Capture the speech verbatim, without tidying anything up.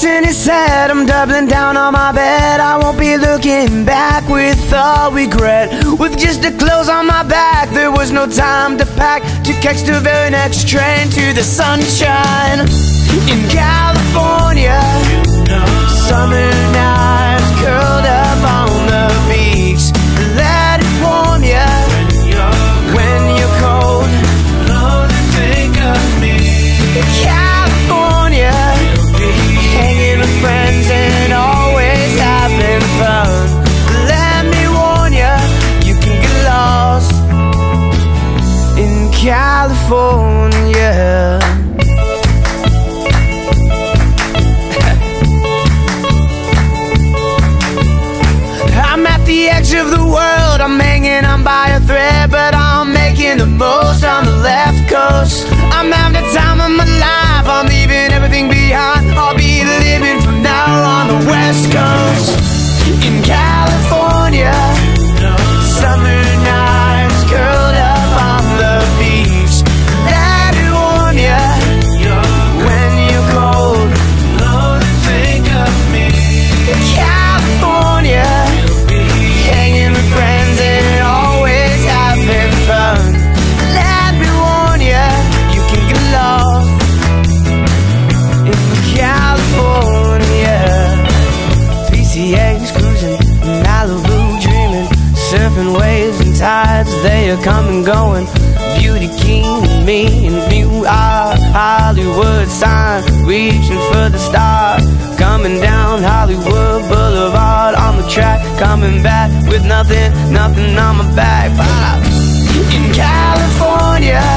chasing is sad. I'm doubling down on my bed. I won't be looking back with all regret. With just the clothes on my back, there was no time to pack, to catch the very next train to the sunshine. In California, summer nights curled up on the beach. Let it warm ya when you're cold. Lord, think of me. California, hanging with friends and always having fun. Let me warn ya, you can get lost in California. The edge of the world, I'm hanging on by a thread, but I'm making the most on the left coast. I'm having the time of my life, I'm leaving everything behind. I'll be living from now on the west coast. In California, summer nights curled up on the beach. Let it warm ya when you're cold. Lord, think of me. California, waves and tides, they are coming, going. Beauty King and me and you are Hollywood sign, reaching for the stars. Coming down Hollywood Boulevard on the track, coming back with nothing, nothing on my back. Pop. In California.